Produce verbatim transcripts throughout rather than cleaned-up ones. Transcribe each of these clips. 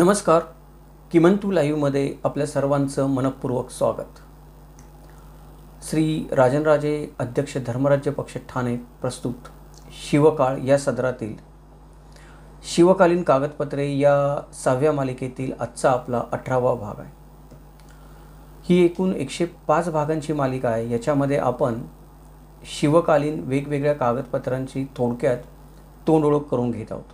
नमस्कार, किमंतू लाईव्हमध्ये आपल्या सर्वांचं मनपूर्वक स्वागत। श्री राजनराजे अध्यक्ष धर्मराज्य पक्ष ठाणे प्रस्तुत शिवकाळ या सदरातील शिवकालीन कागदपत्रे या सहाव्या मालिकेतील आजचा आपला अठरावा भाग आहे। ही एकूण एकशे पाच भागांची मालिका आहे। याच्यामध्ये आपण शिवकालीन वेगवेगळ्या कागदपत्रांची थोडक्यात तोंडओळख करून घेत आहोत।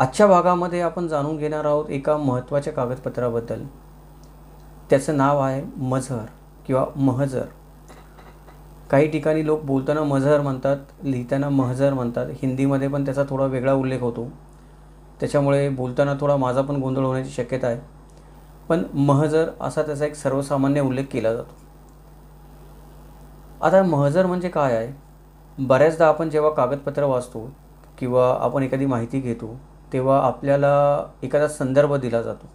आजच्या भागामध्ये आपण जाणून घेणार आहोत एका महत्त्वाच्या कागदपत्राबद्दल। त्याचं नाव आहे महजर किंवा महजर। काही ठिकाणी लोक बोलताना महजर म्हणतात, लिहिताना महजर म्हणतात। हिंदीमध्ये पण त्याचा थोडा वेगळा उल्लेख होतो, त्याच्यामुळे बोलताना थोडा माझा पण गोंधळ होण्याची शक्यता आहे। पण महजर असा त्याचा एक सर्वसामान्य उल्लेख केला जातो। आता महजर म्हणजे काय आहे? बऱ्याचदा आपण जेव्हा कागदपत्र वाचतो किंवा आपण एखादी माहिती घेतो तेव्हा आपल्याला एखादा संदर्भ दिला जातो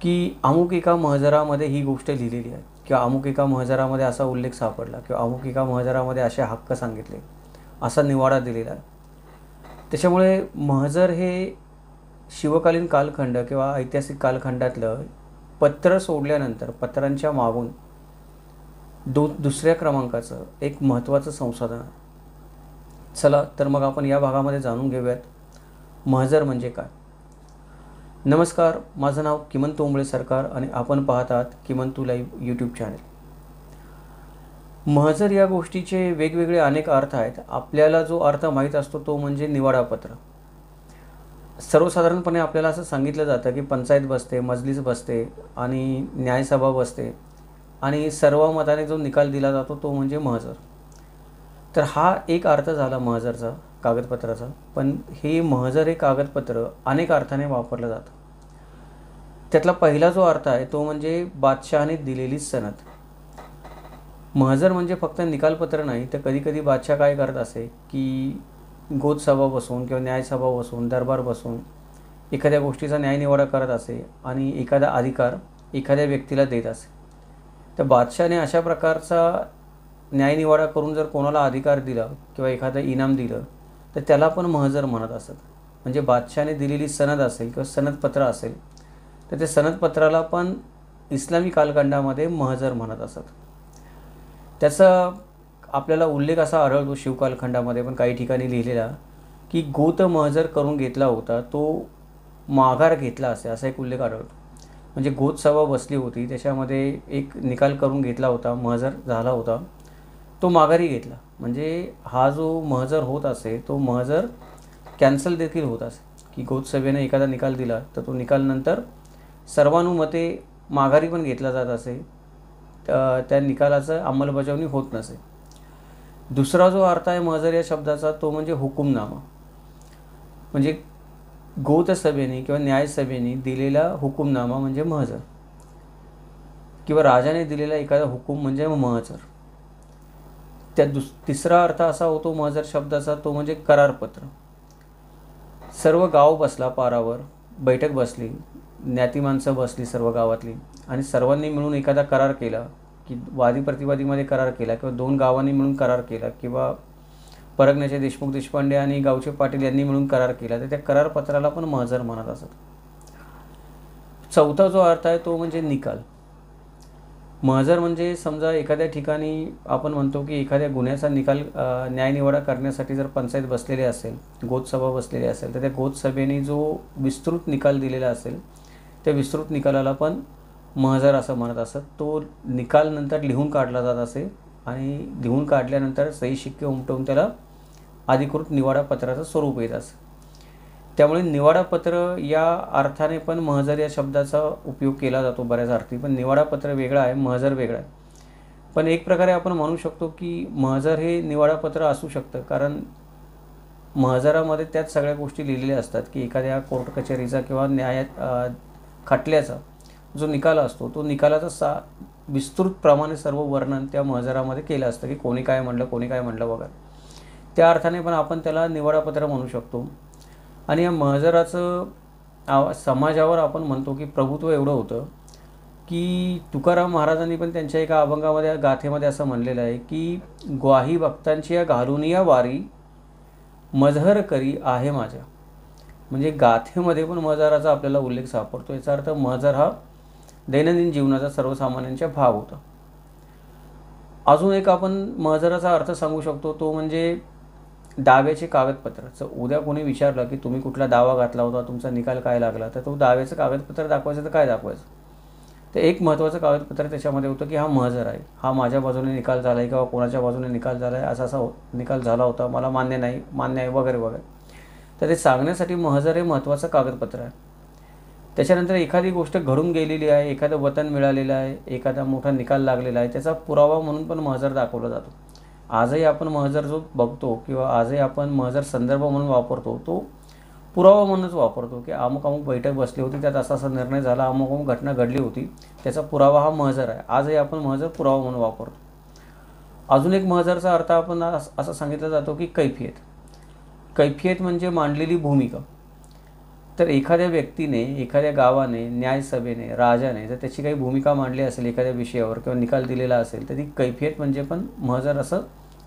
की अमुक एका महजरामध्ये ही गोष्ट लिहिलेली आहे, किंवा अमुक एका महजरामध्ये असा उल्लेख सापडला, किंवा अमुक एका महजरामध्ये असे हक्क सांगितले, असा निवाडा दिलेला आहे। त्याच्यामुळे महजर हे शिवकालीन कालखंड किंवा ऐतिहासिक कालखंडातलं पत्र सोडल्यानंतर पत्रांच्या मागून दो दुसऱ्या क्रमांकाचं एक महत्त्वाचं संसाधन आहे। चला तर मग आपण या भागामध्ये जाणून घेऊयात महजर म्हणजे काय। नमस्कार, माझं नाव किमंतू उंबळे सरकार आणि आपण पाहत आहात किमंतू लाईव्ह यूट्यूब चॅनल। महजर या गोष्टीचे वेगवेगळे अनेक अर्थ आहेत। आपल्याला जो अर्थ माहीत असतो तो म्हणजे निवाडापत्र। सर्वसाधारणपणे आपल्याला असं सांगितलं जातं की पंचायत बसते, मजलिस बसते आणि न्यायसभा बसते आणि सर्वमताने जो निकाल दिला जातो तो म्हणजे महजर। तर हा एक अर्थ झाला महजरचा, कागदपत्राचा। पण हे महजर हे कागदपत्र अनेक अर्थाने वापरलं जातं। त्यातला पहिला जो अर्थ आहे तो म्हणजे बादशहाने दिलेली सनद। महजर म्हणजे फक्त निकालपत्र नाही, तर कधीकधी बादशाह काय करत असे की गोतसभा बसवून किंवा न्यायसभा बसवून, दरबार बसवून एखाद्या गोष्टीचा न्यायनिवाडा करत असे आणि एखादा अधिकार एखाद्या व्यक्तीला देत असे। तर बादशहाने अशा प्रकारचा न्यायनिवाडा करून जर कोणाला अधिकार दिला किंवा एखादं इनाम दिलं तर त्याला पण महजर म्हणत असत। म्हणजे बादशहाने दिलेली सनद असेल किंवा सनदपत्र असेल तर ते सनदपत्राला पण इस्लामी कालखंडामध्ये महजर म्हणत असत। त्याचा आपल्याला उल्लेख असा आढळतो शिवकालखंडामध्ये पण काही ठिकाणी लिहिलेला की गोत महजर करून घेतला होता, तो माघार घेतला असे, असा एक उल्लेख आढळतो। म्हणजे गोतसभा बसली होती, त्याच्यामध्ये एक निकाल करून घेतला होता, महजर झाला होता, तो माघारी घेतला। म्हणजे हा जो महजर होत असे तो महजर कॅन्सल देखील होत असे की गोतसभेने एखादा निकाल दिला तर तो निकाल नंतर सर्वानुमते माघारी पण घेतला जात असे, त्या निकालाचं अंमलबजावणी होत नसे। दुसरा जो अर्थ आहे महजर या शब्दाचा तो म्हणजे हुकुमनामा। म्हणजे गोतसभेने किंवा न्यायसभेने दिलेला हुकुमनामा म्हणजे महजर, किंवा राजाने दिलेला एखादा हुकूम म्हणजे महजर। त्या दुस तिसरा अर्थ असा होतो महजर शब्दाचा तो म्हणजे करारपत्र। सर्व गाव बसला पारावर, बैठक बसली, ज्ञाती माणसं बसली सर्व गावातली आणि सर्वांनी मिळून एखादा करार केला, की वादी प्रतिवादीमध्ये करार केला किंवा दोन गावांनी मिळून करार केला किंवा परगण्याचे देशमुख देशपांडे आणि गावचे पाटिल यांनी मिळून करार केला, तर त्या करारपत्राला पण महजर म्हणत असत। चौथा जो अर्थ आहे तो म्हणजे निकाल। महजर म्हणजे समजा एखाद्या ठिकाणी आपण म्हणतो की एखाद्या गुन्ह्याचा निकाल न्यायनिवाडा करण्यासाठी जर पंचायत बसलेली असेल, गोतसभा बसलेली असेल, तर त्या गोतसभेने जो विस्तृत निकाल दिलेला असेल त्या विस्तृत निकालाला पण महजर असं म्हणत असत। तो निकाल नंतर लिहून काढला जात असे आणि लिहून काढल्यानंतर सही शिक्के उमटवून त्याला अधिकृत निवाडापत्राचं स्वरूप येत असे। त्यामुळे निवाडापत्र या अर्थाने पण महजर या शब्दाचा उपयोग केला जातो बऱ्याच अर्थी। पण निवाडापत्र वेगळा आहे, महजर वेगळा आहे। पण एक प्रकारे आपण म्हणू शकतो की महजर हे निवाडापत्र असू शकतं, कारण महजरामध्ये त्याच सगळ्या गोष्टी लिहिलेल्या असतात की एखाद्या कोर्ट कचेरीचा किंवा न्याय खटल्याचा जो निकाल असतो तो निकालाचा सा विस्तृत प्रमाणे सर्व वर्णन त्या महजरामध्ये केलं असतं की कोणी काय म्हटलं, कोणी काय म्हटलं वगैरे। त्या अर्थाने पण आपण त्याला निवाडापत्र म्हणू शकतो। आणि या महजराचं आव समाजावर आपण म्हणतो की प्रभुत्व एवढं होतं की तुकाराम महाराजांनी पण त्यांच्या एका अभंगामध्ये, गाथेमध्ये असं म्हणलेलं आहे की ग्वाही भक्तांची या घालूनिया वारी मजहर करी आहे माझ्या। म्हणजे गाथेमध्ये पण महजराचा आपल्याला उल्लेख सापडतो। याचा अर्थ महजर हा दैनंदिन जीवनाचा सर्वसामान्यांचा भाग होता। अजून एक आपण महजराचा अर्थ सांगू शकतो तो म्हणजे दाव्याचे कागदपत्र। उद्या कोणी विचारलं की तुम्ही कुठला दावा घातला होता, तुमचा निकाल काय लागला, तर तो दाव्याचं कागदपत्र दाखवायचं तर काय दाखवायचं। तर एक महत्त्वाचं कागदपत्र त्याच्यामध्ये होतं की हा महजर आहे, हा माझ्या बाजूने निकाल झाला आहे किंवा कोणाच्या बाजूने निकाल झाला आहे, असा असा निकाल झाला होता, मला मान्य नाही, मान्य आहे वगैरे वगैरे। तर ते सांगण्यासाठी महजर हे महत्त्वाचं कागदपत्र आहे। त्याच्यानंतर एखादी गोष्ट घडून गेलेली आहे, एखादं वतन मिळालेलं आहे, एखादा मोठा निकाल लागलेला आहे, त्याचा पुरावा म्हणून पण महजर दाखवला जातो। आजही आपण महजर जो बघतो किंवा आजही आपण महजर संदर्भ म्हणून वापरतो तो पुरावा म्हणूनच वापरतो की अमुक अमुक बैठक बसली होती, त्यात असा असा निर्णय झाला, अमुक अमुक घटना घडली होती, त्याचा पुरावा हा महजर आहे। आजही आपण महजर पुरावा म्हणून वापरतो। अजून एक महजरचा अर्थ आपण असं सांगितलं जातो की कैफियत। कैफियत म्हणजे मांडलेली भूमिका। तर एखाद्या व्यक्तीने, एखाद्या गावाने, न्यायसभेने, राजाने जर त्याची काही भूमिका मांडली असेल एखाद्या विषयावर किंवा निकाल दिलेला असेल तर ती कैफियत म्हणजे पण महजर असं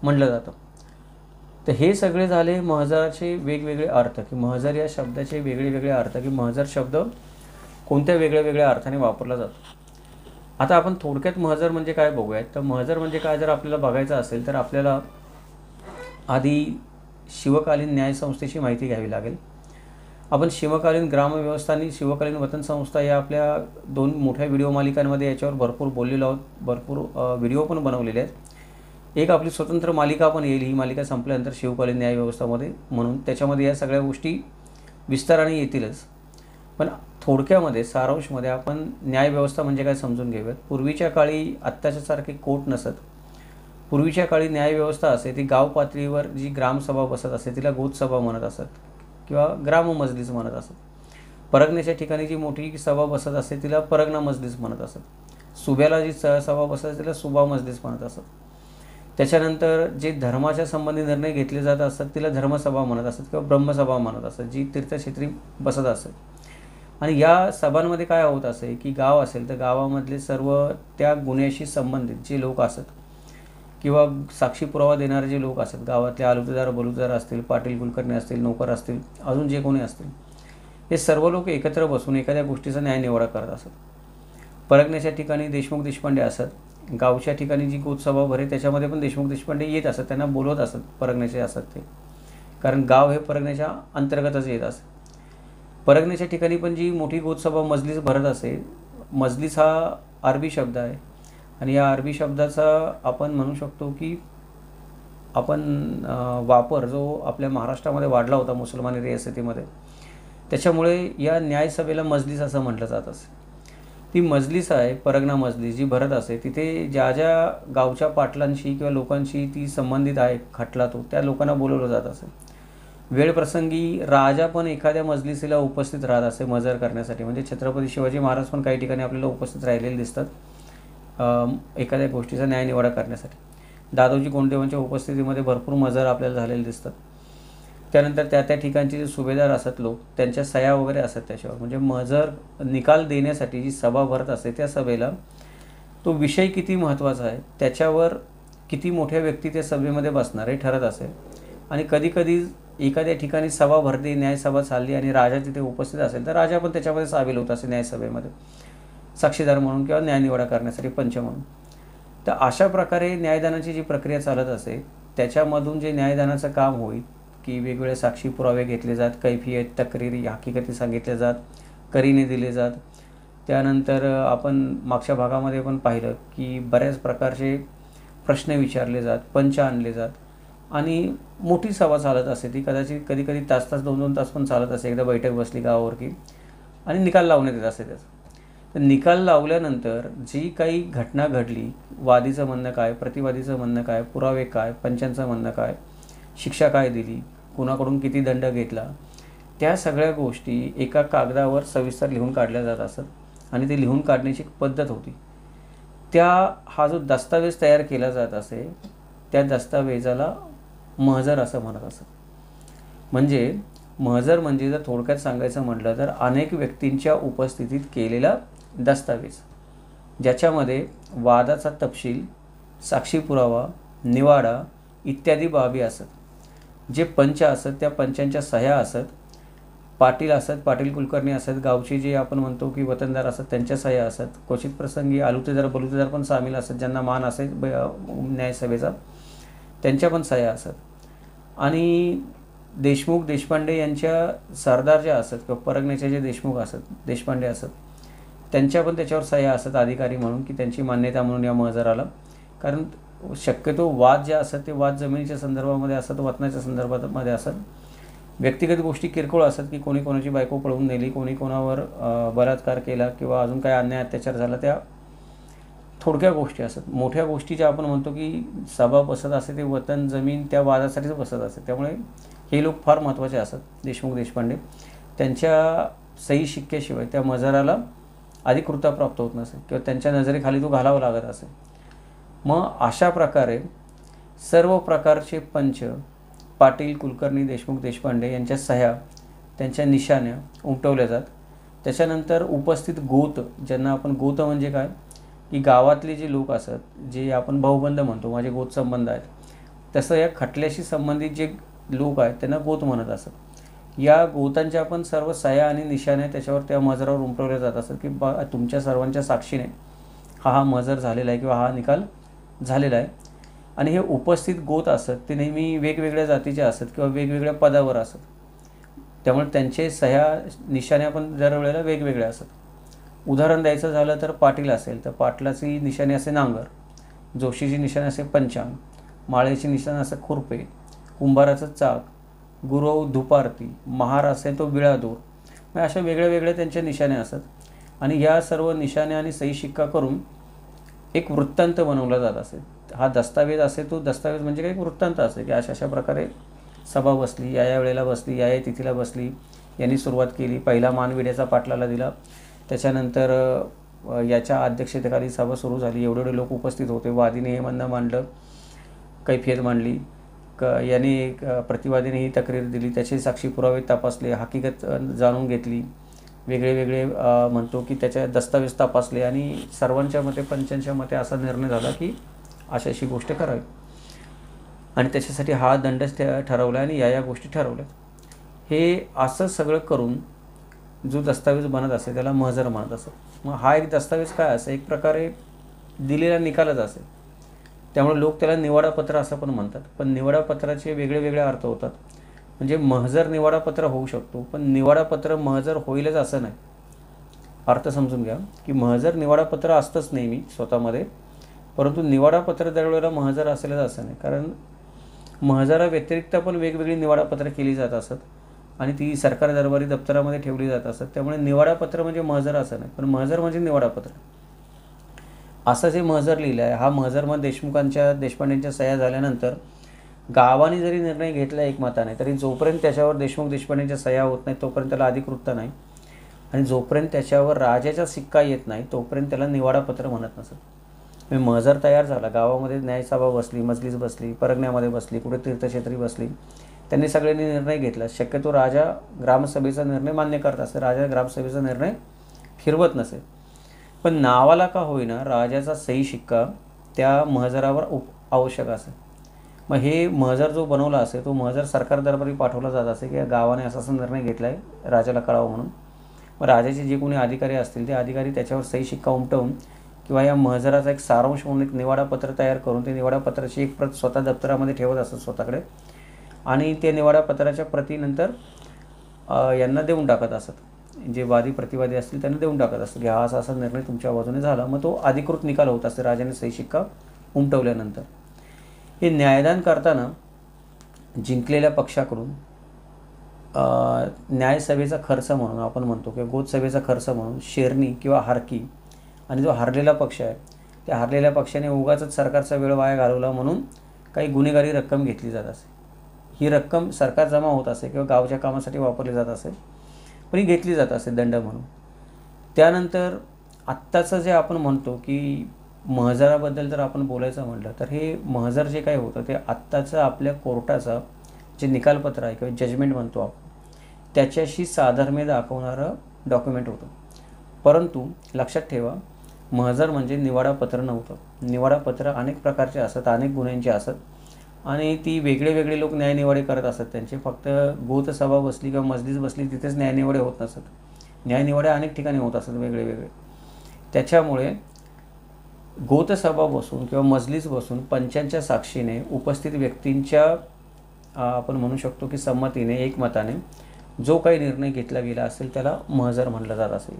म्हटलं जातं। तर हे सगळे झाले महजराचे वेगवेगळे अर्थ की महजर या शब्दाचे वेगळे वेगळे अर्थ की महजर शब्द कोणत्या वेगळ्या वेगळ्या अर्थाने वापरला जातो। आता आपण थोडक्यात महजर म्हणजे काय बघूयात। तर महजर म्हणजे काय जर आपल्याला बघायचं असेल तर आपल्याला आधी शिवकालीन न्यायसंस्थेची माहिती घ्यावी लागेल। आपण शिवकालीन ग्रामव्यवस्था आणि शिवकालीन वतन संस्था या आपल्या दोन मोठ्या व्हिडिओ मालिकांमध्ये याच्यावर भरपूर बोललेलो आहोत, भरपूर व्हिडिओ पण बनवलेले आहेत। एक आपली स्वतंत्र मालिका पण येईल, ही मालिका संपल्यानंतर शिवकालीन न्यायव्यवस्थामध्ये, म्हणून त्याच्यामध्ये या सगळ्या गोष्टी विस्ताराने येतीलच। पण थोडक्यामध्ये सारांशमध्ये आपण न्यायव्यवस्था म्हणजे काय समजून घेऊयात। पूर्वीच्या काळी आत्ताच्यासारखे कोर्ट नसत। पूर्वीच्या काळी न्यायव्यवस्था असे ती गाव पातळीवर जी ग्रामसभा बसत असे तिला गोतसभा म्हणत असत किंवा ग्राम मजलिस म्हणत असत। परगण्याच्या ठिकाणी जी मोठी सभा बसत असे तिला परगणा मजलिस म्हणत असत। सुभ्याला जी सभा बसत तिला सुभा मजलिस म्हणत असत। त्याच्यानंतर जे धर्माच्या संबंधी निर्णय घेतले जात असतात तिला धर्मसभा म्हणत असत किंवा ब्रह्मसभा म्हणत असत, जी तीर्थक्षेत्री बसत असत। आणि या सभांमध्ये काय होत असे की गाव असेल तर गावामधले सर्व त्या गुन्ह्याशी संबंधित जे लोक असत किंवा साक्षी पुरावा देणारे जे लोक असतात, गावातले आलुतेदार, बलुतेदार असतील, पाटील कुलकर्णी असतील, नोकर असतील, अजून जे कोणी असतील, हे सर्व लोक एकत्र बसून एखाद्या गोष्टीचा न्याय निवाडा करत असत। परगण्याच्या ठिकाणी देशमुख देशपांडे असत, गावच्या ठिकाणी जी गोतसभा भरे त्याच्यामध्ये पण देशमुख देशपांडे येत असत, त्यांना बोलवत असत, परगण्याचे असत ते, कारण गाव हे परगण्याच्या अंतर्गतच येत असत। परगण्याच्या ठिकाणी पण जी मोठी गोतसभा मजलिस भरत असे, मजलिस हा अरबी शब्द आहे आणि या अरबी शब्दाचा आपण म्हणू शकतो की आपण वापर जो आपल्या महाराष्ट्रामध्ये वाढला होता मुसलमानी रियासतीमध्ये, त्याच्यामुळे या न्यायसभेला मजलिस असं म्हटलं जात असे। ती मजलिस आहे परगणा मजलिस जी भरत असे, तिथे ज्या ज्या गावच्या पाटलांशी किंवा लोकांशी ती संबंधित आहे खटला तो, त्या लोकांना बोलवलं जात असे। वेळप्रसंगी राजा पण एखाद्या मजलिसीला उपस्थित राहत असे महजर करण्यासाठी, म्हणजे छत्रपती शिवाजी महाराज पण काही ठिकाणी आपल्याला उपस्थित राहिलेले दिसतात एखाद्या गोष्टीचा न्याय निवाडा करण्यासाठी। दादोजी कोंडदेवांच्या उपस्थितीमध्ये भरपूर महजर आपल्याला झालेले दिसतात। त्यानंतर त्या त्या ठिकाणचे जे सुभेदार असत लोक, त्यांच्या सह्या वगैरे असत त्याच्यावर, म्हणजे महजर निकाल देण्यासाठी जी सभा भरत असते त्या सभेला तो विषय किती महत्त्वाचा आहे, त्याच्यावर किती मोठ्या व्यक्ती त्या सभेमध्ये बसणार हे ठरत असे। आणि कधीकधी एखाद्या ठिकाणी सभा भरते, न्यायसभा चालली आणि राजा तिथे उपस्थित असेल तर राजा पण त्याच्यामध्ये सामील होत असे न्यायसभेमध्ये, साक्षीदार म्हणून किंवा न्यायनिवाडा करण्यासाठी पंच म्हणून। तर अशा प्रकारे न्यायदानाची जी प्रक्रिया चालत असे त्याच्यामधून जे न्यायदानाचं काम होईल की वेगवेगळे साक्षी पुरावे घेतले जात, कैफियत, तक्रीरी, हकीकती सांगितल्या जात, करीने दिले जात। त्यानंतर आपण मागच्या भागामध्ये पण पाहिलं की बऱ्याच प्रकारचे प्रश्न विचारले जात, पंच आणले जात आणि मोठी सभा चालत असे ती कदाचित कधी कधी तास तास दोन दोन तास पण चालत असे। एकदा बैठक बसली गावावर की आणि निकाल लावण्यात येत असे त्याचा। तर निकाल लावल्यानंतर जी काही घटना घडली, वादीचं म्हणणं काय, प्रतिवादीचं म्हणणं काय, पुरावे काय, पंचांचं म्हणणं काय, शिक्षा काय दिली, कोणाकडून किती दंड घेतला, त्या सगळ्या गोष्टी एका कागदावर सविस्तर लिहून काढल्या जात असत आणि ते लिहून काढण्याची एक पद्धत होती। त्या हा जो दस्तावेज तयार केला जात असे त्या दस्तावेजाला महजर असं म्हणत असत। म्हणजे महजर म्हणजे जर थोडक्यात सांगायचं म्हटलं तर अनेक व्यक्तींच्या उपस्थितीत केलेला दस्तावेज, ज्याच्यामध्ये वादाचा तपशील, साक्षी पुरावा, निवाडा इत्यादी बाबी असत। जे पंच असत त्या पंचांच्या सह्या असत, पाटिल असत, पाटिल कुलकर्णी असत, गाँव जे आपण म्हणतो की वतनदार असत, सहाय्य असत, क्वचित प्रसंगी आलुतेदार बलुतेदार पण सामील असत, ज्यांना मान असेल न्यायसभेचा त्यांच्या पण सहाय्य असत। आणि देशमुख देशपांडे यांच्या सरदार जे असत किंवा परगण्याचे जे देशमुख असत देशपांडे असत त्यांच्या पण त्याच्यावर सहाय्य असत अधिकारी म्हणून, की त्यांची मान्यता म्हणून या महजराला, कारण शक्यतो वाद जे असत ते वाद जमिनीच्या संदर्भामध्ये असत, वतनाच्या संदर्भामध्ये असत, व्यक्तिगत गोष्टी किरकोळ असत की कोणी कोणाची बायको पळवून नेली, कोणी कोणावर बलात्कार केला किंवा अजून काय अन्याय अत्याचार झाला, त्या थोडक्या गोष्टी असत। मोठ्या गोष्टी ज्या आपण म्हणतो की सभा बसत असते ते वतन जमीन त्या वादासाठीच बसत असते, त्यामुळे हे लोक फार महत्त्वाचे असत। देशमुख देशपांडे त्यांच्या सही शिक्क्याशिवाय त्या महजराला अधिकृतता प्राप्त होत नसे किंवा त्यांच्या नजरेखाली तो घालावा लागत असे। मग अशा प्रकारे सर्व प्रकारचे पंच पाटील कुलकर्णी देशमुख देशपांडे यांच्या सह्या त्यांच्या निशाण्या उमटवल्या जात। त्याच्यानंतर उपस्थित गोत, ज्यांना आपण गोत म्हणजे काय की गावातले जे लोक असत जे आपण भाऊबंध म्हणतो, माझे गोत संबंध आहेत, तसं या खटल्याशी संबंधित जे लोक आहेत त्यांना गोत म्हणत असत। या गोतांच्या पण सर्व सह्या आणि निशाण्या त्याच्यावर त्या महजरावर उमटवल्या जात असत की बा तुमच्या सर्वांच्या साक्षीने हा हा महजर झालेला आहे किंवा हा निकाल झालेला आहे। आणि हे उपस्थित गोत असत ते नेहमी वेगवेगळ्या जातीचे असत किंवा वेगवेगळ्या पदावर असत, त्यामुळे त्यांचे सह्या निशाण्या पण दरवेळेला वेगवेगळ्या असत। उदाहरण द्यायचं झालं तर पाटील असेल तर पाटलाची निशाणी असे नांगर, जोशीची निशाणी असे पंचांग, माळेची निशाणी असे खुरपे, कुंभाराचं चाक, गुरव धुपारती, महार असेल तो बिळादूर, मग अशा वेगळ्या वेगळ्या त्यांच्या निशाण्या असत। आणि या सर्व निशाण्या आणि सही शिक्का करून एक वृत्तांत बनवला जात असे, हा दस्तावेज असे तो दस्तावेज म्हणजे काही वृत्तांत असे की अशा अशा प्रकारे सभा बसली, या या वेळेला बसली, या या तिथीला बसली, यांनी सुरुवात केली, पहिला मान विड्याचा पाटलाला दिला, त्याच्यानंतर याच्या अध्यक्षतेखाली सभा सुरू झाली, एवढे एवढे लोक उपस्थित होते, वादीने हे म्हणणं मांडलं, कैफियत मांडली, क याने प्रतिवादीने ही तक्रार दिली, त्याचे साक्षी पुरावे तपासले, हकीकत जाणून घेतली, वेगळे वेगळे म्हणतो की त्याच्या दस्तावेज तपासले आणि सर्वांच्या मते पंचांच्या मते असा निर्णय झाला की अशा अशी गोष्ट करावी आणि त्याच्यासाठी हा दंडच ठरवला आणि या या गोष्टी ठरवल्या। हे असं सगळं करून जो दस्तावेज बनत असे त्याला महजर म्हणत असत। मग हा एक दस्तावेज काय असे एक प्रकारे दिलेला निकालच असे, त्यामुळे लोक त्याला निवाडापत्र असं पण म्हणतात, पण निवाडापत्राचे वेगळे वेगळे अर्थ होतात। म्हणजे महजर निवाडापत्र होऊ शकतो, पण निवाडापत्र महजर होईलच असं नाही, अर्थ समजून घ्या की महजर निवाडापत्र असतंच नेहमी स्वतःमध्ये, परंतु निवाडापत्र दरवेळेला महजर असेलच असं नाही, कारण महजराव्यतिरिक्त पण वेगवेगळी निवाडापत्र केली जात असत आणि ती सरकार दरबारी दप्तरामध्ये ठेवली जात असत, त्यामुळे निवाडापत्र म्हणजे महजर असं नाही, पण महजर म्हणजे निवाडापत्र असं जे महजर लिहिलं आहे हा महजर मग देशमुखांच्या देशपांडेंच्या सह्या झाल्यानंतर गावाने जरी निर्णय घेतला एकमताने तरी जोपर्यंत त्याच्यावर देशमुख देशपांडेंच्या सह्या होत नाही तोपर्यंत त्याला अधिकृतता नाही आणि जोपर्यंत त्याच्यावर राजाचा शिक्का येत नाही तोपर्यंत त्याला निवाडापत्र म्हणत नसत। मग महजर तयार झाला, गावामध्ये न्यायसभा बसली, मजलिस बसली, परगण्यामध्ये बसली, कुठे तीर्थक्षेत्री बसली, त्यांनी सगळ्यांनी निर्णय घेतला। शक्यतो राजा ग्रामसभेचा निर्णय मान्य करत असे, राजा ग्रामसभेचा निर्णय फिरवत नसे, पण नावाला का होईना राजाचा सही शिक्का त्या महजरावर उप आवश्यक असे। मग हे महजर जो बनवला असे तो महजर सरकार दरबारी पाठवला जात असे की गावाने असा असा निर्णय घेतला आहे राजाला कळावं म्हणून, मग राजाचे जे कोणी अधिकारी असतील ते अधिकारी त्याच्यावर सही शिक्का उमटवून किंवा या महजराचा एक सारांश म्हणून एक निवाडापत्र तयार करून ते निवाडापत्राची एक प्रत स्वतः दप्तरामध्ये ठेवत असत स्वतःकडे आणि त्या निवाडापत्राच्या प्रतीनंतर यांना देऊन टाकत असत, जे वादी प्रतिवादी असतील त्यांना देऊन टाकत असत की हा असा असा निर्णय तुमच्या बाजूने झाला, मग तो अधिकृत निकाल होत असतो राजाने सही शिक्का उमटवल्यानंतर। हे न्यायदान करताना जिंकलेल्या पक्षाकडून न्यायसभेचा खर्च म्हणून आपण म्हणतो किंवा गोतसभेचा खर्च म्हणून शेरणी किंवा हारकी, आणि जो हारलेला पक्ष आहे त्या हारलेल्या पक्षाने उगाचच सरकारचा वेळ वाया घालवला म्हणून काही गुन्हेगारी रक्कम घेतली जात असे। ही रक्कम सरकार जमा होत असे किंवा गावच्या कामासाठी वापरली जात असे, पण ही घेतली जात असे दंड म्हणून। त्यानंतर आत्ताचं जे आपण म्हणतो की महजराबद्दल जर आपण बोलायचं म्हटलं तर हे महजर जे काही होतं ते आत्ताचं आपल्या कोर्टाचा जे निकालपत्र आहे किंवा जजमेंट म्हणतो आपण त्याच्याशी साधर्म्य दाखवणारं डॉक्युमेंट होतं, परंतु लक्षात ठेवा महजर म्हणजे निवाडापत्र नव्हतं। निवाडापत्र अनेक प्रकारचे असत, अनेक गुन्ह्यांचे असत आणि ती वेगळे वेगळे लोक न्यायनिवाडे करत असतात। त्यांचे फक्त गोतसभा बसली किंवा मजलिस बसली तिथेच न्यायनिवाडे होत नसत, न्यायनिवाडे अनेक ठिकाणी होत असतात वेगळे वेगळे। त्याच्यामुळे गोतसभा बसून किंवा मजलिस बसून पंचांच्या साक्षीने उपस्थित व्यक्तींच्या आपण म्हणू शकतो की संमतीने एकमताने जो काही निर्णय घेतला गेला असेल त्याला महजर म्हटलं जात असेल।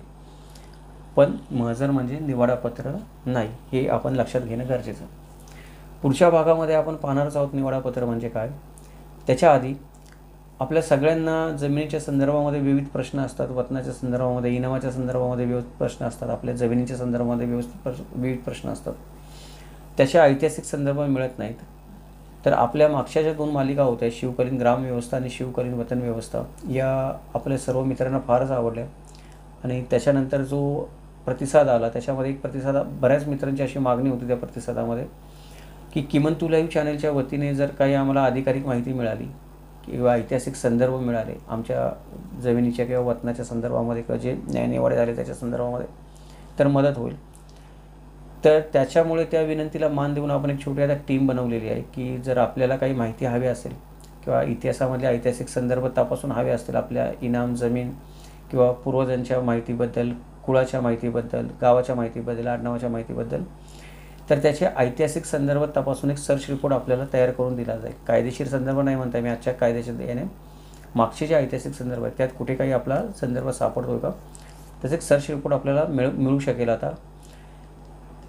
पण महजर म्हणजे निवाडा पत्र नाही, हे आपण लक्षात घेणे गरजेचे आहे। पुढच्या भागामध्ये आपण पाहणारच आहोत निवाडा पत्र म्हणजे काय। त्याच्या आधी आपल्या सगळ्यांना जमिनीच्या संदर्भामध्ये विविध प्रश्न असतात, वतनाच्या संदर्भामध्ये, इनामाच्या संदर्भामध्ये विविध प्रश्न असतात, आपल्या जमिनीच्या संदर्भामध्ये विविध प्रश्न असतात, त्याच्या ऐतिहासिक संदर्भ मिळत नाहीत। तर आपल्या मागच्या ज्या दोन मालिका होत्या शिवकालीन ग्राम व्यवस्था आणि शिवकालीन वतन व्यवस्था, या आपल्या सर्व मित्रांना फारच आवडल्या आणि त्याच्यानंतर जो प्रतिसाद आला त्याच्यामध्ये एक प्रतिसाद बऱ्याच मित्रांची अशी मागणी होती त्या प्रतिसादामध्ये की किमंतू लाईव्ह चॅनलच्या वतीने जर काही आम्हाला आधिकारिक माहिती मिळाली किंवा ऐतिहासिक संदर्भ मिळाले आमच्या जमिनीच्या किंवा वतनाच्या संदर्भामध्ये किंवा जे न्यायनिवाडे झाले त्याच्या संदर्भामध्ये तर मदत होईल। तर त्याच्यामुळे त्या विनंतीला मान देऊन आपण एक छोटी आता टीम बनवलेली आहे की जर आपल्याला काही माहिती हवी असेल किंवा इतिहासामधले ऐतिहासिक संदर्भ तपासून हवे असतील, आपल्या इनाम जमीन किंवा पूर्वजांच्या माहितीबद्दल, कुळाच्या माहितीबद्दल, गावाच्या माहितीबद्दल, आडनावाच्या माहितीबद्दल, तर त्याचे ऐतिहासिक संदर्भ तपासून एक सर्च रिपोर्ट आपल्याला तयार करून दिला जाईल। कायदेशीर संदर्भ नाही म्हणता मी आजच्या कायदेशीर याने मागचे जे ऐतिहासिक संदर्भ आहेत त्यात कुठे काही आपला संदर्भ सापडतो का त्याचा एक सर्च रिपोर्ट आपल्याला मिळ मिळू शकेल। आता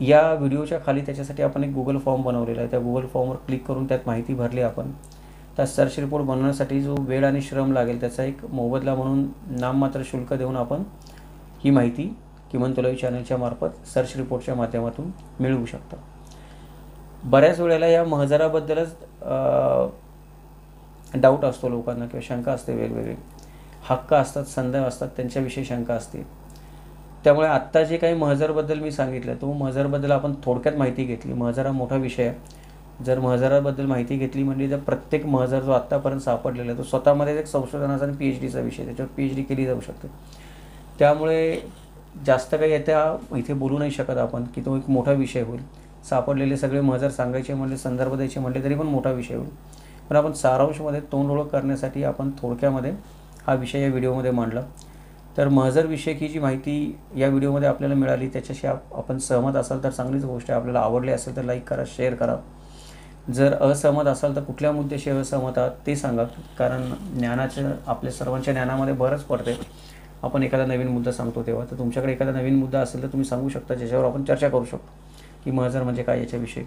या व्हिडिओच्या खाली त्याच्यासाठी आपण एक गुगल फॉर्म बनवलेला आहे, त्या गुगल फॉर्मवर क्लिक करून त्यात माहिती भरली आपण। त्या सर्च रिपोर्ट बनवण्यासाठी जो वेळ आणि श्रम लागेल त्याचा एक मोबदला म्हणून नाममात्र शुल्क देऊन आपण ही माहिती किमंतू लाईव्ह चॅनलच्या मार्फत सर्च रिपोर्टच्या माध्यमातून मिळवू शकता। बऱ्याच वेळेला या महजराबद्दलच डाऊट असतो लोकांना किंवा शंका असते, वेगवेगळे हक्क असतात, संदर्भ असतात, त्यांच्याविषयी शंका असते। त्यामुळे आत्ता जे काही महजरबद्दल मी सांगितलं तो महजरबद्दल आपण थोडक्यात माहिती घेतली। महजर हा मोठा विषय आहे, जर महजराबद्दल माहिती घेतली म्हणजे तर प्रत्येक महजर जो आत्तापर्यंत सापडलेला आहे तो स्वतःमध्ये एक संशोधनाचा आणि पी एच डीचा विषय, त्याच्यावर पी एच डी केली जाऊ शकते। त्यामुळे जास्त काही येत्या इथे बोलू नाही शकत आपण की तो एक मोठा विषय होईल। सापडलेले सगळे महजर सांगायचे म्हणले, संदर्भ द्यायचे म्हणले तरी पण मोठा विषय होईल, पण आपण सारांशमध्ये तोंड ओळख करण्यासाठी आपण थोडक्यामध्ये हा विषय या व्हिडिओमध्ये मांडला। तर महजर विषय की जी माहिती या व्हिडिओमध्ये आपल्याला मिळाली त्याच्याशी आप आपण सहमत असाल तर चांगलीच गोष्ट आहे, आपल्याला आवडली असेल तर लाईक करा, शेअर करा। जर असहमत असाल तर कुठल्या मुद्द्याशी असहमत आहात ते सांगा, कारण ज्ञानाचं आपल्या सर्वांच्या ज्ञानामध्ये भरच पडते। आपण एखादा नवीन मुद्दा सांगतो तेव्हा तर तुमच्याकडे एखादा नवीन मुद्दा असेल तर तुम्ही सांगू शकता, ज्याच्यावर आपण चर्चा करू शकतो की महजर म्हणजे काय याच्याविषयी।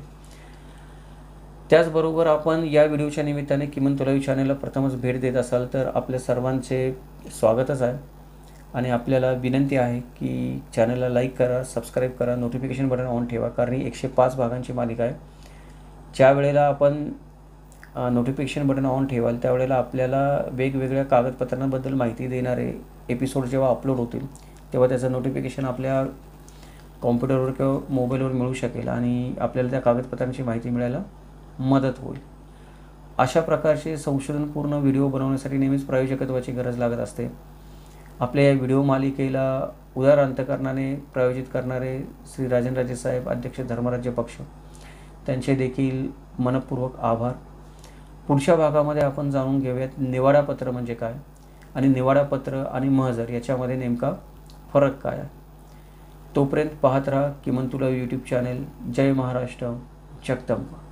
त्याचबरोबर आपण या व्हिडिओच्या निमित्ताने किमंतू लाईव्ह चॅनलला प्रथमच भेट देत असाल तर आपल्या सर्वांचे स्वागतच आहे आणि आपल्याला विनंती आहे की चॅनलला लाईक करा, सबस्क्राईब करा, नोटिफिकेशन बटन ऑन ठेवा, कारण ही एकशे पाच भागांची मालिका आहे। ज्या वेळेला आपण नोटिफिकेशन बटन ऑन ठेवाल त्यावेळेला आपल्याला वेगवेगळ्या कागदपत्रांबद्दल माहिती देणारे एपिसोड जेव्हा अपलोड होतील तेव्हा त्याचं नोटिफिकेशन आपल्या कॉम्प्युटरवर किंवा मोबाईलवर मिळू शकेल आणि आपल्याला त्या कागदपत्रांची माहिती मिळायला मदत होईल। अशा प्रकारचे संशोधनपूर्ण व्हिडिओ बनवण्यासाठी नेहमीच प्रायोजकत्वाची गरज लागत असते। आपल्या या व्हिडिओ मालिकेला उदार अंतकरणाने प्रायोजित करणारे श्री राजेंद्रजी साहेब अध्यक्ष धर्मराज्य पक्ष, त्यांचे देखील मनपूर्वक आभार। पुढच्या भागामध्ये आपण जाणून घेऊयात निवाडा पत्र म्हणजे काय आणि निवाडा पत्र आणि महजर याच्यामध्ये नेमका फरक काय आहे। तोपर्यंत पाहत राहा किमंतू लाईव्ह यूट्यूब चॅनल। जय महाराष्ट्र, जगदंबा।